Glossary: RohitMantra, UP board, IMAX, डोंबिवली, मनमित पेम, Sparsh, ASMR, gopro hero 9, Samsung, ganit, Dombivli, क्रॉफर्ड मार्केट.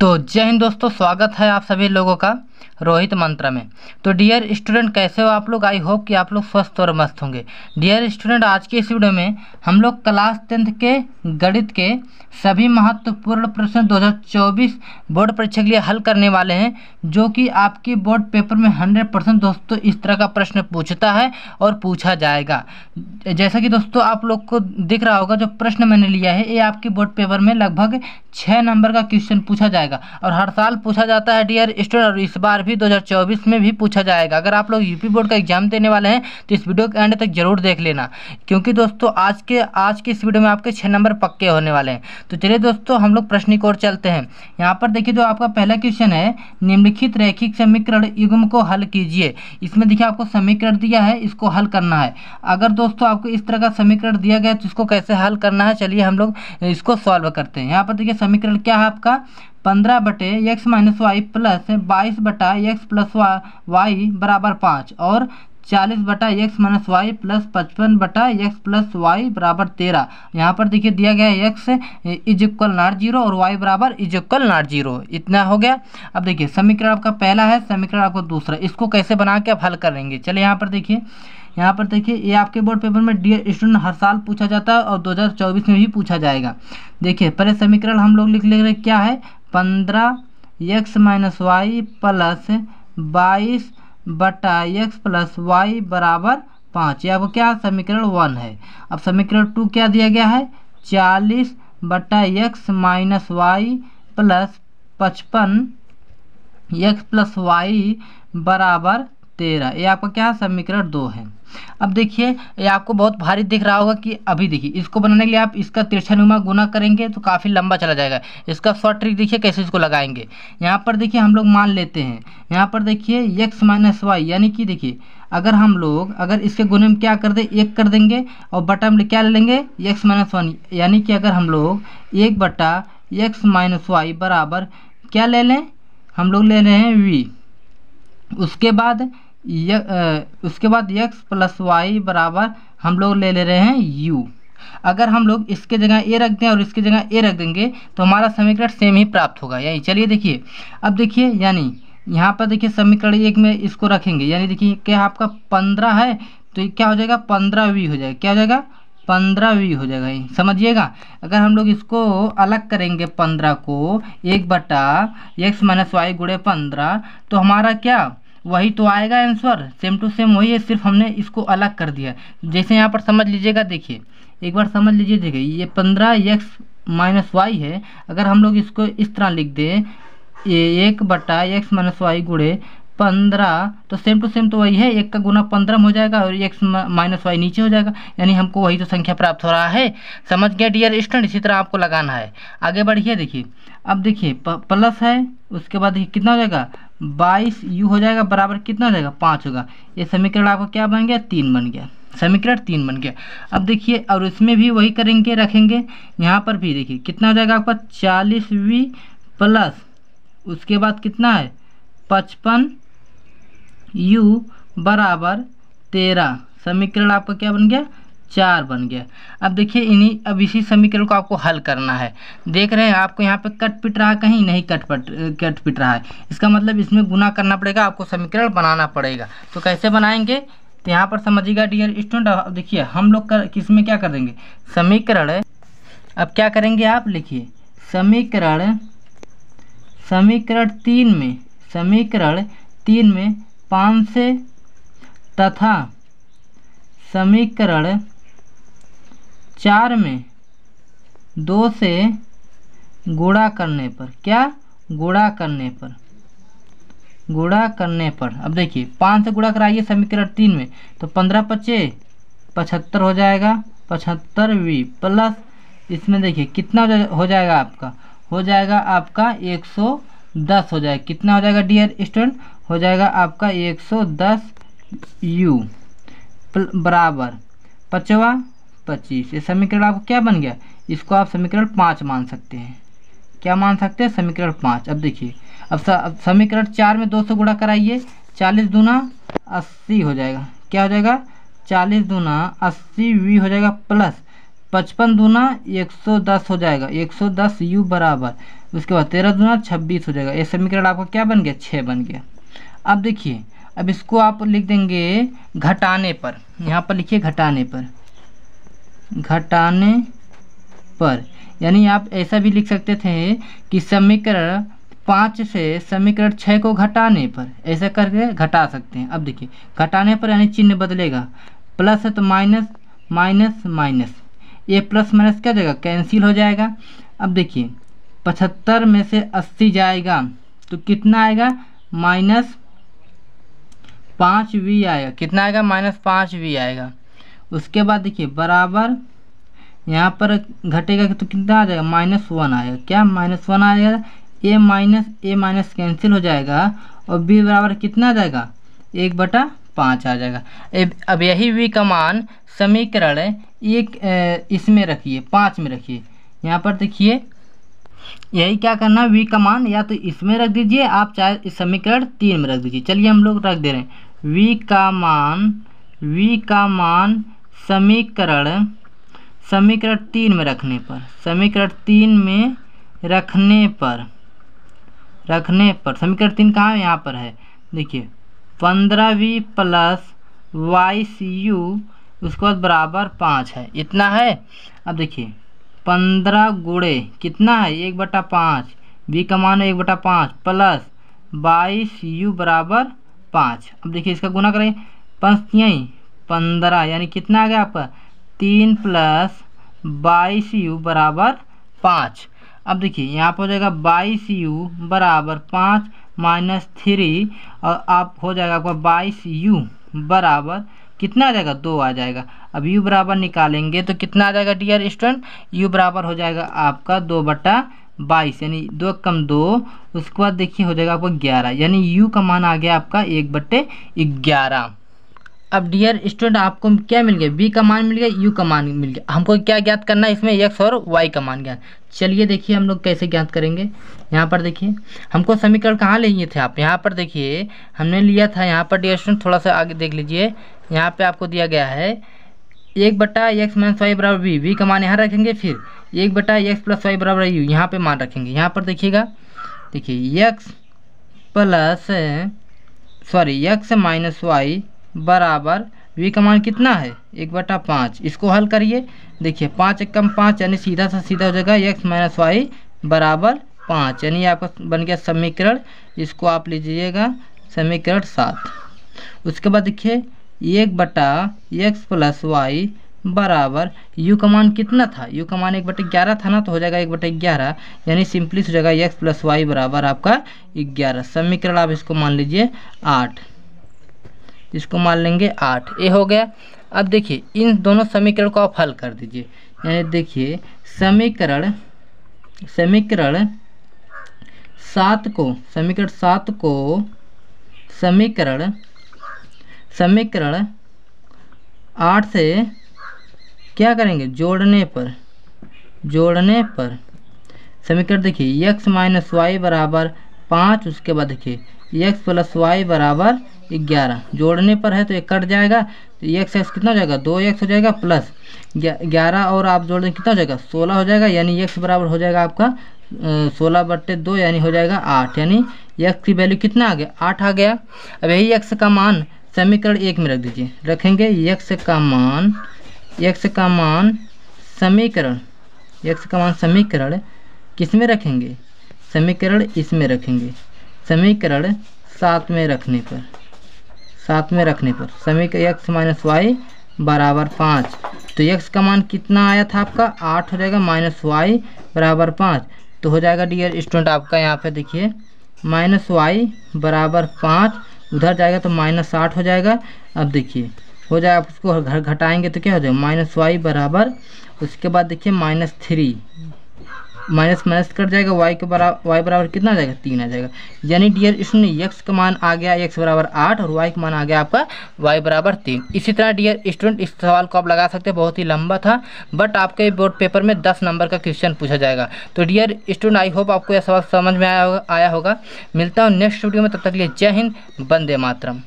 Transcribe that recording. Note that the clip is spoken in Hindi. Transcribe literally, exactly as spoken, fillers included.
तो जय हिंद दोस्तों, स्वागत है आप सभी लोगों का रोहित मंत्र में। तो डियर स्टूडेंट, कैसे हो आप लोग? आई होप कि आप लोग स्वस्थ और मस्त होंगे। डियर स्टूडेंट, आज के इस वीडियो में हम लोग क्लास टेंथ के गणित के सभी महत्वपूर्ण प्रश्न दो हज़ार चौबीस बोर्ड परीक्षा के लिए हल करने वाले हैं, जो कि आपके बोर्ड पेपर में हंड्रेड परसेंट दोस्तों इस तरह का प्रश्न पूछता है और पूछा जाएगा। जैसा कि दोस्तों आप लोग को दिख रहा होगा, जो प्रश्न मैंने लिया है ये आपके बोर्ड पेपर में लगभग छः नंबर का क्वेश्चन पूछा जाएगा और हर साल पूछा जाता है डियर स्टूडेंट, और इस बार भी दो हज़ार चौबीस में भी पूछा जाएगा। अगर आप लोग यूपी बोर्ड का एग्जाम देने वाले हैं तो इस वीडियो के एंड तक जरूर देख लेना, क्योंकि दोस्तों आज के आज के इस वीडियो में आपके छः नंबर पक्के होने वाले हैं। तो चलिए दोस्तों, हम लोग प्रश्न की ओर चलते हैं। यहाँ पर देखिए, जो आपका पहला क्वेश्चन है, निम्नलिखित रैखिक समीकरण युग्म को हल कीजिए। इसमें देखिए आपको समीकरण दिया है, इसको हल करना है। अगर दोस्तों आपको इस तरह का समीकरण दिया गया तो इसको कैसे हल करना है, चलिए हम लोग इसको सॉल्व करते हैं। यहाँ पर देखिए समीकरण क्या है आपका, पंद्रह बटे एक्स माइनस वाई प्लस बाईस बटा एक्स प्लस वाई बराबर पाँच और चालीस बटा एक्स माइनस वाई प्लस पचपन बटा एक्स प्लस वाई बराबर तेरह। यहाँ पर देखिए दिया गया है X is equal not zero और वाई बराबर इज इक्वल नॉट जीरो। इतना हो गया। अब देखिए समीकरण आपका पहला है, समीकरण आपको दूसरा, इसको कैसे बना के आप हल करेंगे। चलिए यहाँ पर देखिए, यहाँ पर देखिए ये आपके बोर्ड पेपर में डियर स्टूडेंट हर साल पूछा जाता है और दो हज़ार चौबीस में भी पूछा जाएगा। देखिए पहले समीकरण हम लोग लिख ले रहे क्या है, पंद्रह एक्स माइनस वाई प्लस बाईस बटा एक्स प्लस वाई बराबर पाँच। ये आपको क्या समीकरण वन है। अब समीकरण टू क्या दिया गया है, चालीस बटा एक्स माइनस वाई प्लस पचपन एक्स प्लस वाई बराबर तेरह। ये आपका क्या समीकरण दो है। अब देखिए ये आपको बहुत भारी दिख रहा होगा कि अभी देखिए इसको बनाने के लिए आप इसका तिरछानुमा गुना करेंगे तो काफ़ी लंबा चला जाएगा। इसका शॉर्ट ट्रिक देखिए कैसे इसको लगाएंगे। यहाँ पर देखिए हम लोग मान लेते हैं, यहाँ पर देखिए एक्स माइनस वाई, यानी कि देखिए अगर हम लोग अगर इसके गुने में क्या कर दें, एक कर देंगे और बटा में क्या ले लेंगे, एक्स माइनस वन, यानी कि अगर हम लोग एक बटा एक्स माइनस वाई बराबर क्या ले लें, हम लोग ले रहे हैं वी, उसके बाद य, आ, उसके बाद एक्स प्लस वाई बराबर हम लोग ले ले रहे हैं यू। अगर हम लोग इसके जगह ए रख दें और इसके जगह ए रख देंगे तो हमारा समीकरण सेम ही प्राप्त होगा। यानी चलिए देखिए, अब देखिए यानी यहाँ पर देखिए समीकरण एक में इसको रखेंगे, यानी देखिए क्या आपका पंद्रह है तो क्या हो जाएगा, पंद्रह वी हो जाएगा, क्या हो जाएगा, पंद्रह वी हो जाएगा। समझिएगा, अगर हम लोग इसको अलग करेंगे पंद्रह को, एक बटा एक्स माइनस वाई गुणे पंद्रह, तो हमारा क्या वही तो आएगा आंसर, सेम टू सेम वही है, सिर्फ हमने इसको अलग कर दिया। जैसे यहाँ पर समझ लीजिएगा, देखिए एक बार समझ लीजिए, देखिए ये पंद्रह एक्स माइनस वाई है, अगर हम लोग इसको इस तरह लिख दें एक बटा एक्स माइनस वाई गुणे पंद्रह, तो सेम टू सेम तो वही है, एक का गुना पंद्रह हो जाएगा और एक्स माइनस वाई नीचे हो जाएगा, यानी हमको वही तो संख्या प्राप्त हो रहा है। समझ गया डियर स्टूडेंट, इसी तरह आपको लगाना है। आगे बढ़िए, देखिए अब देखिए प्लस है, उसके बाद देखिए कितना हो जाएगा, बाईस यू हो जाएगा बराबर कितना हो जाएगा, पाँच होगा। ये समीकरण आपका क्या बन गया, तीन बन गया, समीकरण तीन बन गया। अब देखिए और इसमें भी वही करेंगे, रखेंगे, यहाँ पर भी देखिए कितना हो जाएगा आपका, चालीस वी प्लस उसके बाद कितना है, पचपन यू बराबर तेरह। समीकरण आपका क्या बन गया, चार बन गया। अब देखिए इन्हीं अब इसी समीकरण को आपको हल करना है। देख रहे हैं आपको यहाँ पे कट पिट रहा है, कहीं नहीं कट पट कट पिट रहा है, इसका मतलब इसमें गुना करना पड़ेगा, आपको समीकरण बनाना पड़ेगा। तो कैसे बनाएंगे, तो यहाँ पर समझिएगा डियर स्टूडेंट, अब देखिए हम लोग किस में क्या कर देंगे, समीकरण, अब क्या करेंगे आप लिखिए, समीकरण समीकरण तीन में समीकरण तीन में पाँच से तथा समीकरण चार में दो से गुणा करने पर, क्या गुणा करने पर, गुणा करने पर। अब देखिए पाँच से गुणा कराइए समीकरण तीन में, तो पंद्रह पच्चे पचहत्तर हो जाएगा, पचहत्तर वी प्लस इसमें देखिए कितना हो जाएगा आपका, हो जाएगा आपका एक सौ दस हो जाएगा, कितना हो जाएगा डियर स्टूडेंट, हो जाएगा आपका एक सौ दस यू बराबर पचवा पच्चीस। ये समीकरण आपको क्या बन गया, इसको आप समीकरण पाँच मान सकते हैं, क्या मान सकते हैं, समीकरण पाँच। अब देखिए अब, अब समीकरण चार में दो सौ गुणा कराइए, चालीस दूना अस्सी हो जाएगा, क्या हो जाएगा, चालीस दूना अस्सी वी हो जाएगा प्लस पचपन दूना एक सौ दस हो जाएगा, एक सौ दस यू बराबर, उसके बाद तेरह दूना छब्बीस हो जाएगा। ये समीकरण आपका क्या बन गया, छः बन गया। अब देखिए, अब इसको आप लिख देंगे घटाने पर, यहाँ पर लिखिए घटाने पर, घटाने पर, यानी आप ऐसा भी लिख सकते थे कि समीकरण पाँच से समीकरण छः को घटाने पर, ऐसा करके घटा सकते हैं। अब देखिए घटाने पर यानी चिन्ह बदलेगा, प्लस है तो माइनस माइनस माइनस, ये प्लस माइनस क्या हो जाएगा, कैंसिल हो जाएगा। अब देखिए पचहत्तर में से अस्सी जाएगा तो कितना आएगा, माइनस पाँच वी आएगा, कितना आएगा, माइनस पाँच वी आएगा। उसके बाद देखिए बराबर, यहाँ पर घटेगा तो कितना आ जाएगा, माइनस वन आएगा, क्या माइनस वन आएगा, A minus A minus cancel हो जाएगा और बी बराबर कितना आ जाएगा, एक बटा पाँच आ जाएगा। अब यही वी का मान समीकरण एक इसमें रखिए, पाँच में रखिए, यहाँ पर देखिए यही क्या करना, वी का मान या तो इसमें रख दीजिए आप, चाहे समीकरण तीन में रख दीजिए। चलिए हम लोग रख दे रहे हैं वी का मान, वी का मान समीकरण समीकरण तीन में रखने पर, समीकरण तीन में रखने पर रखने पर समीकरण तीन कहाँ है, यहाँ पर है, देखिए पंद्रह वी प्लस वाइस यू, उसके बाद बराबर पाँच है, इतना है। अब देखिए पंद्रह गुणे कितना है, एक बटा पाँच, वी का मान है एक बटा पाँच, प्लस बाईस यू बराबर पाँच। अब देखिए इसका गुना करें, पाँच यहीं पंद्रह, यानी कितना आ गया आपका, तीन प्लस बाईस यू बराबर पाँच। अब देखिए यहाँ पर हो जाएगा बाईस यू बराबर पाँच माइनस थ्री, और आप हो जाएगा आपका बाईस यू बराबर कितना आ जाएगा, दो आ जाएगा। अब u बराबर निकालेंगे तो कितना आ जाएगा डियर स्टूडेंट, u बराबर हो जाएगा आपका दो बटा बाईस, यानी दो कम दो, उसके बाद देखिए हो जाएगा आपका ग्यारह, यानी u का मान आ गया आपका एक बट्टे ग्यारह। अब डियर स्टूडेंट आपको क्या मिल गया, b का मान मिल गया, u का मान मिल गया, हमको क्या ज्ञात करना है इसमें, x और y का मान ज्ञात। चलिए देखिए हम लोग कैसे ज्ञात करेंगे, यहाँ पर देखिए हमको समीकरण कहाँ लिए थे आप, यहाँ पर देखिए हमने लिया था, यहाँ पर डियर स्टूडेंट थोड़ा सा आगे देख लीजिए, यहाँ पे आपको दिया गया है एक बटा एक्स माइनस वाई बराबर बी, बी का मान यहाँ रखेंगे, फिर एक बटा एक्स प्लस वाई बराबर यू यहाँ पर मान रखेंगे। यहाँ पर देखिएगा, देखिए X plus sorry X minus Y बराबर वी का मान कितना है, एक बटा पाँच, इसको हल करिए, देखिए पाँच एक कम पाँच, यानी सीधा सा सीधा हो जाएगा एक्स माइनस वाई बराबर पाँच, यानी आपका बन गया समीकरण, इसको आप लीजिएगा समीकरण सात। उसके बाद देखिए एक बटा एक्स प्लस वाई बराबर यू का मान कितना था, यू का मान एक बटे ग्यारह था ना, तो हो जाएगा एक बटे ग्यारह, यानी सिंपली हो जाएगा एक्स प्लस वाई बराबर आपका ग्यारह। समीकरण आप इसको मान लीजिए आठ, इसको मान लेंगे आठ, ये हो गया। अब देखिए इन दोनों समीकरण को आप हल कर दीजिए, यानी देखिए समीकरण समीकरण सात को समीकरण सात को समीकरण समीकरण आठ से क्या करेंगे, जोड़ने पर जोड़ने पर समीकरण देखिए एक्स माइनस वाई बराबर पाँच, उसके बाद देखिए एक्स प्लस वाई बराबर ग्यारह, जोड़ने पर है तो एक कट जाएगा, तो एक्स एक्स कितना हो जाएगा, दो एक्स हो जाएगा, प्लस ग्यारह और आप जोड़ दें कितना हो जाएगा, सोलह हो जाएगा, यानी एक्स बराबर हो जाएगा आपका सोलह बट्टे दो, यानी हो जाएगा आठ, यानी एक्स की वैल्यू कितना आ गया, आठ आ गया। अब यही एक्स का मान समीकरण एक में रख दीजिए, रखेंगे एक्स का मान एक्स का मान समीकरण एक्स का मान समीकरण किस में रखेंगे, समीकरण इसमें रखेंगे, समीकरण सात में रखने पर सात में रखने पर समीकरण एक्स माइनस वाई बराबर पाँच, तो एक्स का मान कितना आया था आपका, आठ हो जाएगा, माइनस वाई बराबर पाँच, तो हो जाएगा डियर स्टूडेंट आपका यहाँ पे देखिए माइनस वाई बराबर पाँच, उधर जाएगा तो माइनस आठ हो जाएगा। अब देखिए हो जाएगा, आप उसको घर घटाएंगे तो क्या हो जाएगा, माइनस वाई बराबर, उसके बाद देखिए minus three, minus minus cut जाएगा, वाई के बराबर वाई बराबर कितना आ जाएगा, तीन आ जाएगा, यानी डियर इसमें एक्स का मान आ गया एक्स बराबर आठ और वाई का मान आ गया आपका वाई बराबर तीन। इसी तरह डियर स्टूडेंट इस सवाल को आप लगा सकते हैं, बहुत ही लंबा था बट आपके बोर्ड पेपर में दस नंबर का क्वेश्चन पूछा जाएगा। तो डियर स्टूडेंट आई होप आपको यह सवाल समझ में आया होगा, मिलता हूँ नेक्स्ट वीडियो में, तब तक के लिए जय हिंद, वंदे मातरम।